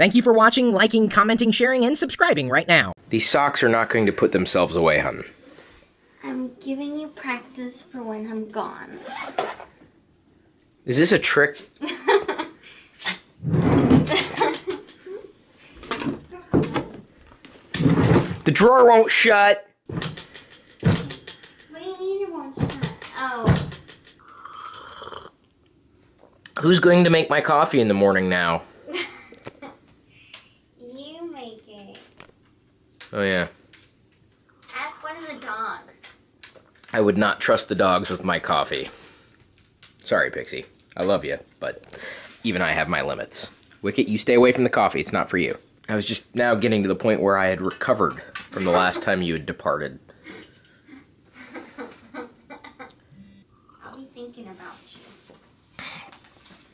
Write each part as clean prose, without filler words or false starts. Thank you for watching, liking, commenting, sharing, and subscribing right now. These socks are not going to put themselves away, hun. I'm giving you practice for when I'm gone. Is this a trick? The drawer won't shut. What do you mean it won't shut? Oh. Who's going to make my coffee in the morning now? You make it. Oh, yeah. Ask one of the dogs. I would not trust the dogs with my coffee. Sorry, Pixie. I love you, but even I have my limits. Wicket, you stay away from the coffee. It's not for you. I was just now getting to the point where I had recovered from the last time you had departed. I'll be thinking about you.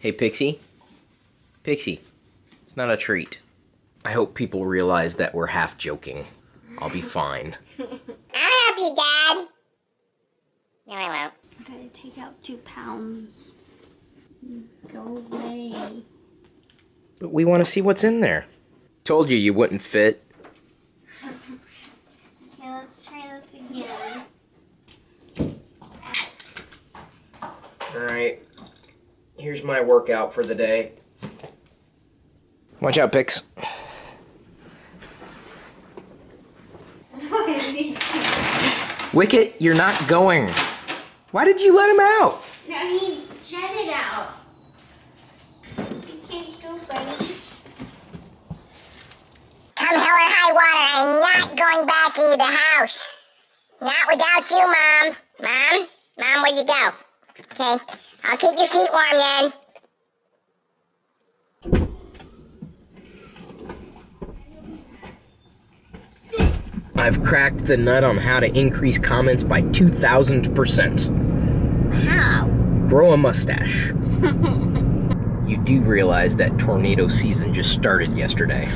Hey, Pixie. Pixie, it's not a treat. I hope people realize that we're half joking. I'll be fine. I'll help you, Dad. No, I won't. I gotta take out 2 pounds. Go away. But we want to see what's in there. Told you you wouldn't fit. Okay, let's try this again. Alright. Here's my workout for the day. Watch out, Pix. Wicket, you're not going. Why did you let him out? No, he jetted out. He can't go, buddy. Come hell or high water, I'm not going back into the house. Not without you, Mom. Mom, where'd you go? Okay, I'll keep your seat warm then. I've cracked the nut on how to increase comments by 2,000%. How? Grow a mustache. You do realize that tornado season just started yesterday.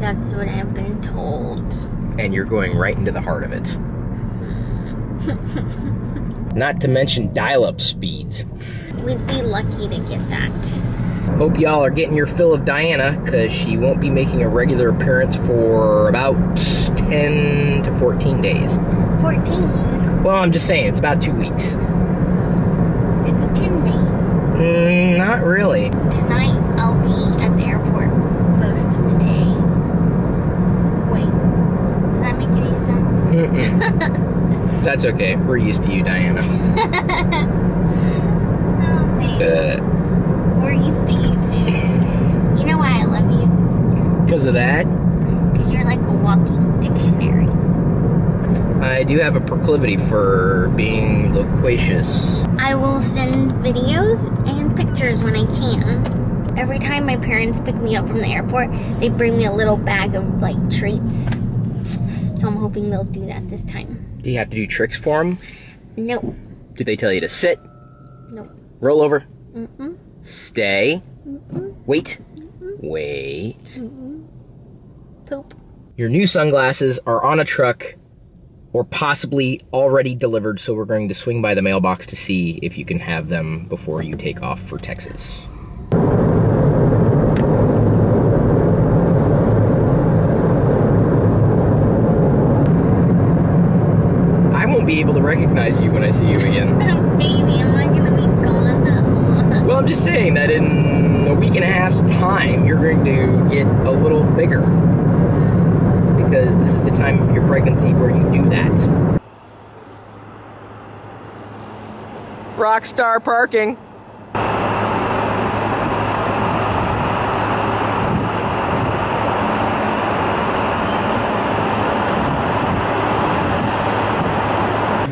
That's what I've been told. And you're going right into the heart of it. Not to mention dial-up speeds. We'd be lucky to get that. Hope y'all are getting your fill of Diana, because she won't be making a regular appearance for about 10 to 14 days. 14? Well, I'm just saying, it's about 2 weeks. It's 10 days. Not really. Tonight, I'll be at the airport most of the day. Mm-mm. That's okay. We're used to you, Diana. Oh, thanks. We're used to you, too. You know why I love you? Because of that? Because you're like a walking dictionary. I do have a proclivity for being loquacious. I will send videos and pictures when I can. Every time my parents pick me up from the airport, they bring me a little bag of, like, treats. So I'm hoping they'll do that this time. Do you have to do tricks for them? Nope. Did they tell you to sit? Nope. Roll over? Mm-mm. Stay? Mm-mm. Wait? Mm-mm. Wait. Mm-mm. Poop. Your new sunglasses are on a truck or possibly already delivered, so we're going to swing by the mailbox to see if you can have them before you take off for Texas. Be able to recognize you when I see you again. Baby, I'm not gonna be gone that long. Well, I'm just saying that in a week and a half's time, you're going to get a little bigger. Because this is the time of your pregnancy where you do that. Rockstar parking.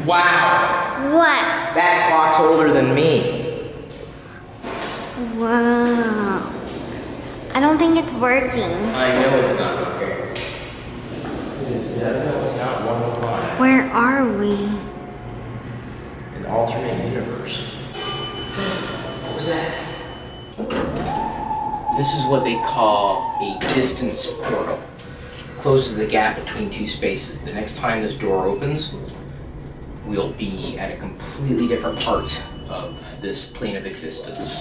Wow. What? That clock's older than me. Wow. I don't think it's working. I know it's not working. It is definitely not 1 o'clock. Where are we? An alternate universe. What was that? This is what they call a distance portal. Closes the gap between two spaces. The next time this door opens, we'll be at a completely different part of this plane of existence.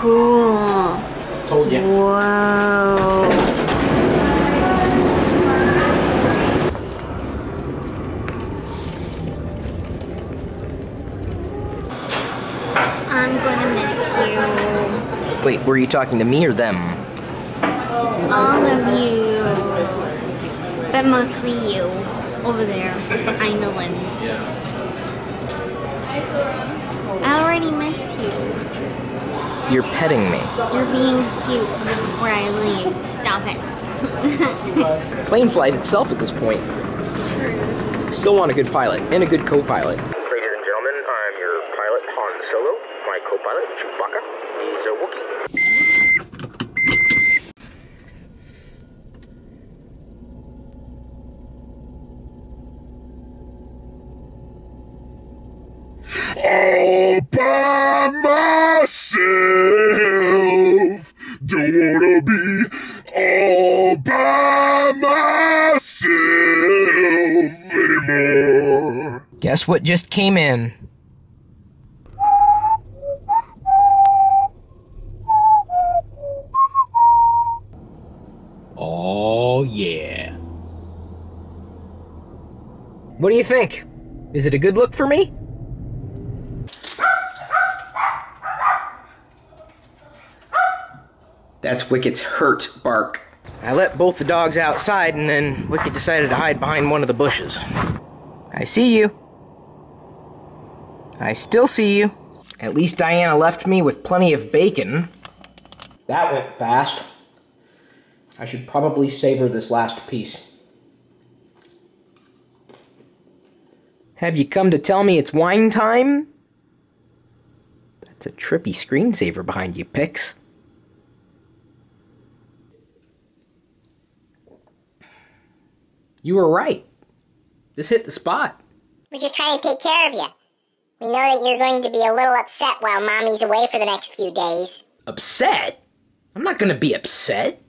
Cool. Told you. Whoa. Were you talking to me or them? All of you. But mostly you. Over there. I know him. I already miss you. You're petting me. You're being cute before I leave. Stop it. Plane flies itself at this point. Still want a good pilot and a good co-pilot. Ladies and gentlemen, I'm your pilot, Han Solo. My co-pilot, Chewbacca, he's a Wookiee. All by myself. Don't wanna be all by myself. Guess what just came in? Oh yeah. What do you think? Is it a good look for me? That's Wicket's hurt bark. I let both the dogs outside and then Wicket decided to hide behind one of the bushes. I see you. I still see you. At least Diana left me with plenty of bacon. That went fast. I should probably savor this last piece. Have you come to tell me it's wine time? That's a trippy screensaver behind you, Pix. You were right. This hit the spot. We're just trying to take care of you. We know that you're going to be a little upset while Mommy's away for the next few days. Upset? I'm not going to be upset.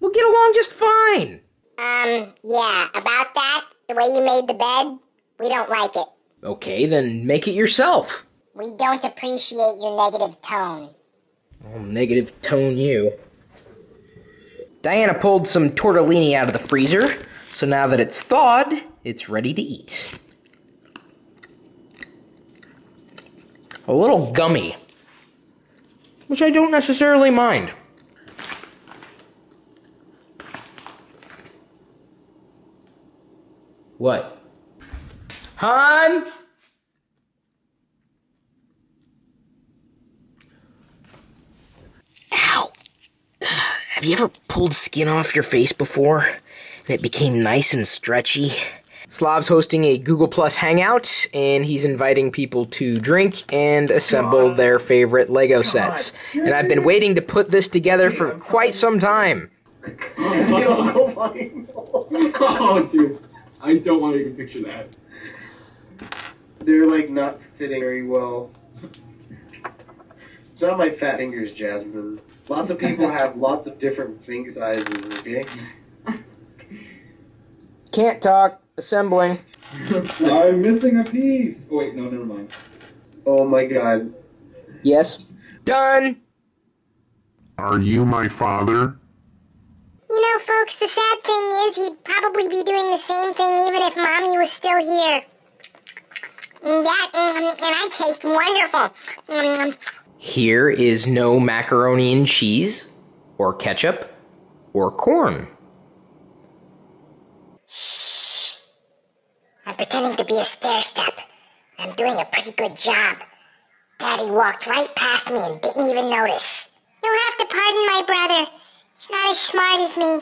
We'll get along just fine. Yeah, about that, the way you made the bed, we don't like it. Okay, then make it yourself. We don't appreciate your negative tone. I'll negative tone you. Diana pulled some tortellini out of the freezer. So now that it's thawed, it's ready to eat. A little gummy, which I don't necessarily mind. What? Han? Ow. Have you ever pulled skin off your face before? It became nice and stretchy. Slav's hosting a Google Plus hangout, and he's inviting people to drink and assemble their favorite Lego sets. And I've been waiting to put this together for quite some time. Oh, dude. I don't want to even picture that. They're, like, not fitting very well. It's not my fat fingers, Jasmine. Lots of people have lots of different finger sizes, okay? Can't talk. Assembling. I'm missing a piece. Oh, wait, no, never mind. Oh my god. Yes. Done! Are you my father? You know, folks, the sad thing is he'd probably be doing the same thing even if Mommy was still here. That, and I taste wonderful. Here is no macaroni and cheese, or ketchup, or corn. Shh! I'm pretending to be a stair-step. I'm doing a pretty good job. Daddy walked right past me and didn't even notice. You'll have to pardon my brother. He's not as smart as me.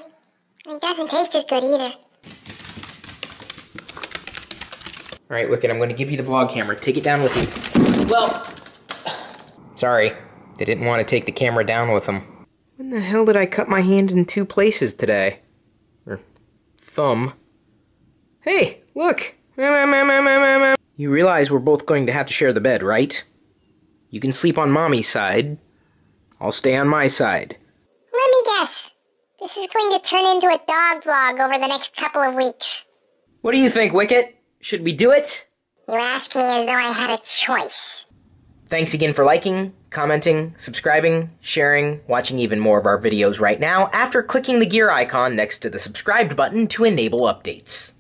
And he doesn't taste as good either. Alright, Wicket, I'm going to give you the vlog camera. Take it down with you. Well, sorry. They didn't want to take the camera down with them. When the hell did I cut my hand in two places today? Thumb. Hey, look! You realize we're both going to have to share the bed, right? You can sleep on Mommy's side. I'll stay on my side. Let me guess. This is going to turn into a dog vlog over the next couple of weeks. What do you think, Wicket? Should we do it? You asked me as though I had a choice. Thanks again for liking, commenting, subscribing, sharing, watching even more of our videos right now after clicking the gear icon next to the subscribed button to enable updates.